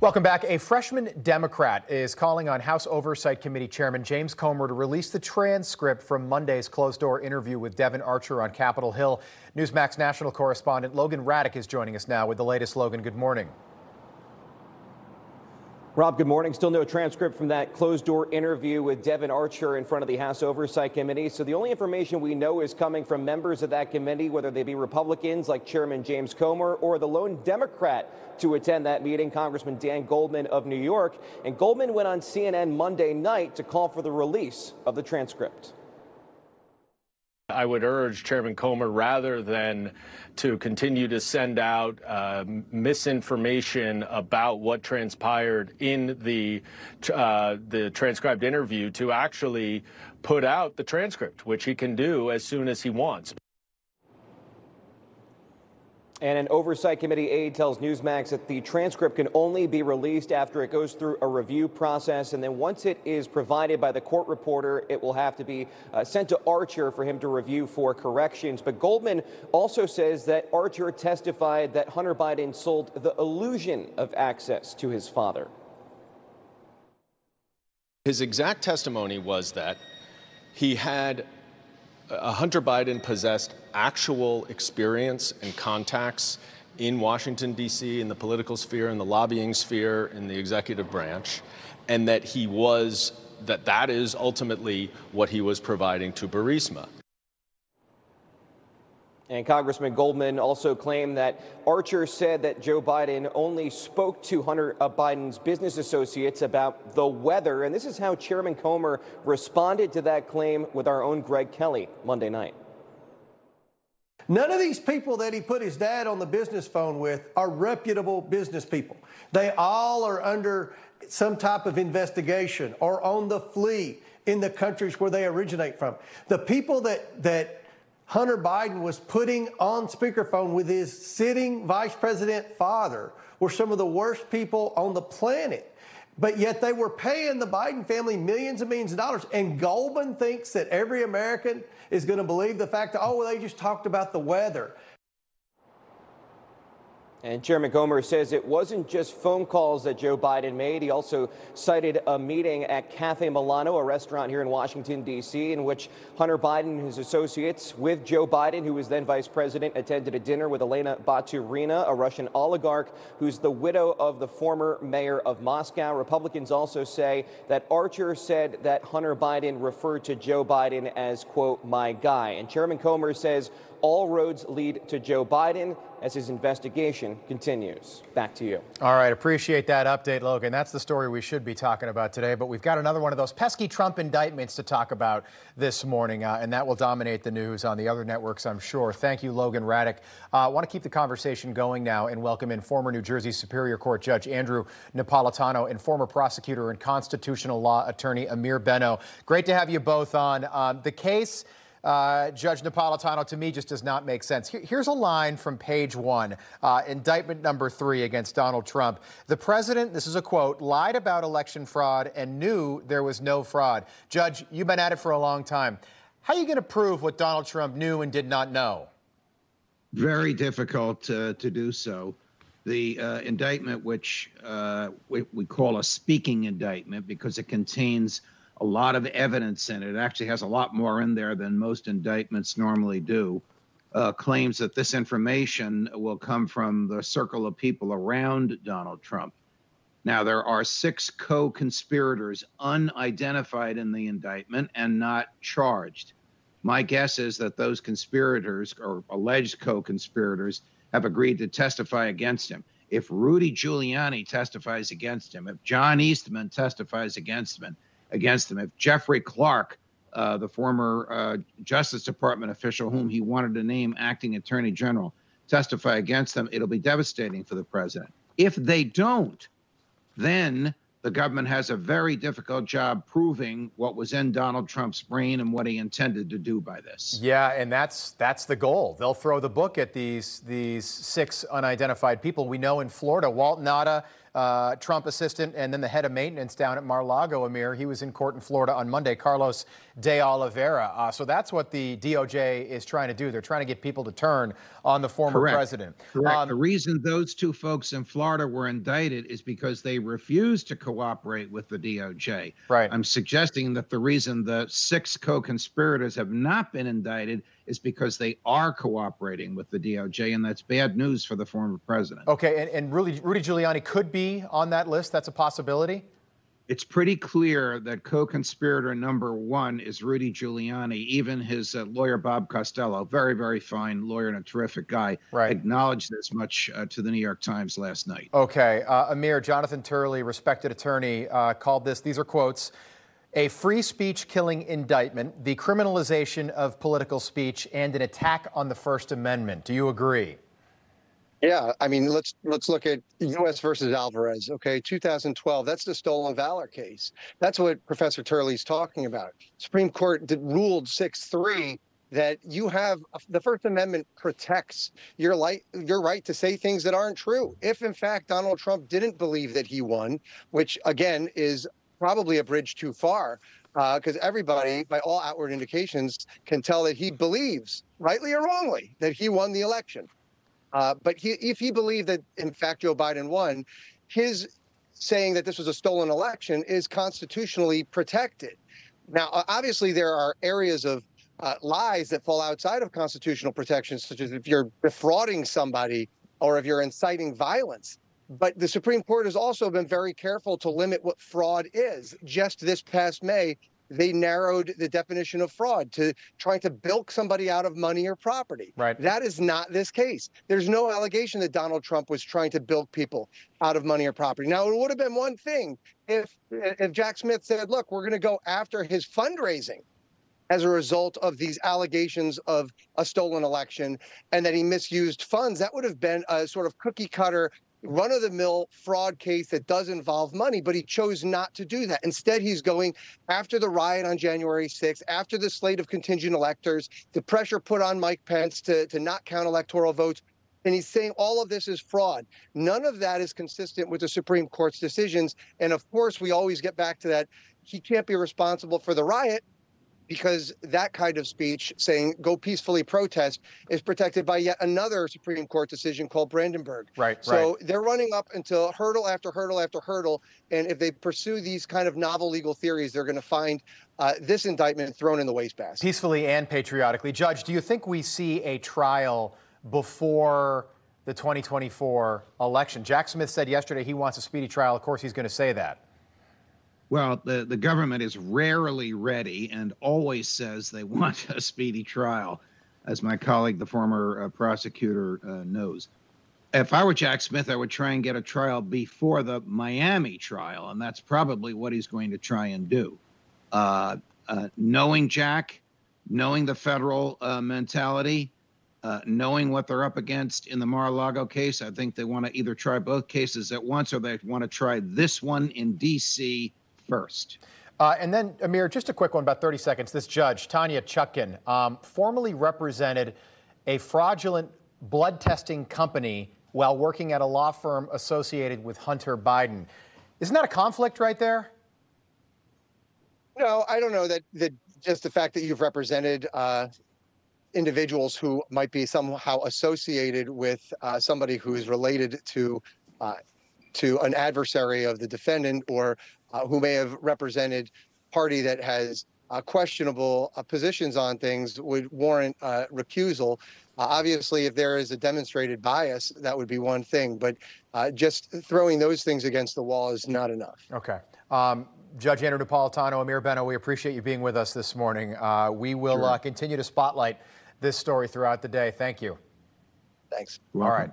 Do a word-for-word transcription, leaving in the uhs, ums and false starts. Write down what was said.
Welcome back. A freshman Democrat is calling on House Oversight Committee Chairman James Comer to release the transcript from Monday's closed-door interview with Devin Archer on Capitol Hill. Newsmax national correspondent Logan Raddick is joining us now with the latest. Logan, good morning. Rob, good morning. Still no transcript from that closed-door interview with Devin Archer in front of the House Oversight Committee. So the only information we know is coming from members of that committee, whether they be Republicans like Chairman James Comer or the lone Democrat to attend that meeting, Congressman Dan Goldman of New York. And Goldman went on C N N Monday night to call for the release of the transcript. I would urge Chairman Comer, rather than to continue to send out uh, misinformation about what transpired in the uh, the transcribed interview, to actually put out the transcript, which he can do as soon as he wants. And an oversight committee aide tells Newsmax that the transcript can only be released after it goes through a review process. And then once it is provided by the court reporter, it will have to be uh, sent to Archer for him to review for corrections. But Goldman also says that Archer testified that Hunter Biden sold the illusion of access to his father. His exact testimony was that he had Uh, Hunter Biden possessed actual experience and contacts in Washington, D C, in the political sphere, in the lobbying sphere, in the executive branch, and that he was, that that is ultimately what he was providing to Burisma. And Congressman Goldman also claimed that Archer said that Joe Biden only spoke to Hunter Biden's business associates about the weather. And this is how Chairman Comer responded to that claim with our own Greg Kelly Monday night. None of these people that he put his dad on the business phone with are reputable business people. They all are under some type of investigation or on the flee in the countries where they originate from. The people that that Hunter Biden was putting on speakerphone with his sitting vice president father were some of the worst people on the planet. But yet they were paying the Biden family millions and millions of dollars. And Goldman thinks that every American is going to believe the fact that, oh, well, they just talked about the weather. And Chairman Comer says it wasn't just phone calls that Joe Biden made. He also cited a meeting at Cafe Milano, a restaurant here in Washington, D C, in which Hunter Biden and his associates with Joe Biden, who was then vice president, attended a dinner with Elena Baturina, a Russian oligarch who's the widow of the former mayor of Moscow. Republicans also say that Archer said that Hunter Biden referred to Joe Biden as, quote, my guy. And Chairman Comer says all roads lead to Joe Biden as his investigation continues. Back to you. All right. Appreciate that update, Logan. That's the story we should be talking about today. But we've got another one of those pesky Trump indictments to talk about this morning, uh, and that will dominate the news on the other networks, I'm sure. Thank you, Logan Raddick. I uh, want to keep the conversation going now and welcome in former New Jersey Superior Court Judge Andrew Napolitano and former prosecutor and constitutional law attorney Ameer Benno. Great to have you both on. Uh, the case... Uh, Judge Napolitano, to me, just does not make sense. Here, here's a line from page one, uh, indictment number three against Donald Trump. The president, this is a quote, lied about election fraud and knew there was no fraud. Judge, you've been at it for a long time. How are you going to prove what Donald Trump knew and did not know? Very difficult uh, to do so. The uh, indictment, which uh, we, we call a speaking indictment because it contains a lot of evidence in it. It actually has a lot more in there than most indictments normally do. Uh, claims that this information will come from the circle of people around Donald Trump. Now, there are six co-conspirators unidentified in the indictment and not charged. My guess is that those conspirators or alleged co-conspirators have agreed to testify against him. If Rudy Giuliani testifies against him, if John Eastman testifies against him, against them. If Jeffrey Clark, uh, the former uh, Justice Department official whom he wanted to name acting attorney general, testify against them, it'll be devastating for the president. If they don't, then the government has a very difficult job proving what was in Donald Trump's brain and what he intended to do by this. Yeah, and that's that's the goal. They'll throw the book at these, these six unidentified people. We know in Florida, Walt Nada, uh, Trump assistant and then the head of maintenance down at Mar-a-Lago, Ameer. He was in court in Florida on Monday, Carlos de Oliveira. Uh, so that's what the D O J is trying to do. They're trying to get people to turn on the former Correct. president. Correct. Um, the reason those two folks in Florida were indicted is because they refused to cooperate with the D O J. Right. I'm suggesting that the reason the six co-conspirators have not been indicted is because they are cooperating with the D O J, and that's bad news for the former president. Okay, and, and Rudy, Rudy Giuliani could be on that list. That's a possibility? It's pretty clear that co-conspirator number one is Rudy Giuliani. Even his uh, lawyer, Bob Costello, very, very fine lawyer and a terrific guy, right. acknowledged this much uh, to the New York Times last night. Okay, uh, Ameer, Jonathan Turley, respected attorney, uh, called this, these are quotes, a free speech killing indictment, the criminalization of political speech, and an attack on the First Amendment. Do you agree? Yeah, I mean, let's let's look at U S versus Alvarez, okay, two thousand twelve. That's the stolen valor case. That's what Professor Turley's talking about. Supreme Court did, ruled six three that you have the First Amendment protects your, light, your right to say things that aren't true. If, in fact, Donald Trump didn't believe that he won, which, again, is probably a bridge too far, because uh, everybody, by all outward indications, can tell that he believes, rightly or wrongly, that he won the election. Uh, but he, if he believed that, in fact, Joe Biden won, his saying that this was a stolen election is constitutionally protected. Now, obviously, there are areas of uh, lies that fall outside of constitutional protections, such as if you're defrauding somebody or if you're inciting violence. But the Supreme Court has also been very careful to limit what fraud is. Just this past May, they narrowed the definition of fraud to trying to bilk somebody out of money or property. Right. That is not this case. There's no allegation that Donald Trump was trying to bilk people out of money or property. Now, it would have been one thing if, if Jack Smith said, look, we're going to go after his fundraising as a result of these allegations of a stolen election and that he misused funds. That would have been a sort of cookie cutter, run-of-the-mill fraud case that does involve money, but he chose not to do that. Instead, he's going after the riot on January sixth, after the slate of contingent electors, the pressure put on Mike Pence to, to not count electoral votes, and he's saying all of this is fraud. None of that is consistent with the Supreme Court's decisions, and of course, we always get back to that. He can't be responsible for the riot because that kind of speech, saying go peacefully protest, is protected by yet another Supreme Court decision called Brandenburg. Right, so right. they're running up into hurdle after hurdle after hurdle, and if they pursue these kind of novel legal theories, they're going to find uh, this indictment thrown in the wastebasket. Peacefully and patriotically. Judge, do you think we see a trial before the twenty twenty-four election? Jack Smith said yesterday he wants a speedy trial. Of course, he's going to say that. Well, the, the government is rarely ready and always says they want a speedy trial, as my colleague, the former uh, prosecutor, uh, knows. If I were Jack Smith, I would try and get a trial before the Miami trial, and that's probably what he's going to try and do. Uh, uh, knowing Jack, knowing the federal uh, mentality, Uh, knowing what they're up against in the Mar-a-Lago case, I think they want to either try both cases at once or they want to try this one in D C first. Uh, and then, Ameer, just a quick one, about thirty seconds. This judge, Tanya Chutkin, um, formerly represented a fraudulent blood testing company while working at a law firm associated with Hunter Biden. Isn't that a conflict right there? No, I don't know that, that just the fact that you've represented uh, individuals who might be somehow associated with uh, somebody who is related to uh, to an adversary of the defendant or Uh, who may have represented a party that has uh, questionable uh, positions on things would warrant uh, recusal. Uh, obviously, if there is a demonstrated bias, that would be one thing. But uh, just throwing those things against the wall is not enough. Okay. Um, Judge Andrew Napolitano, Ameer Benno, we appreciate you being with us this morning. Uh, we will sure. uh, continue to spotlight this story throughout the day. Thank you. Thanks. All right.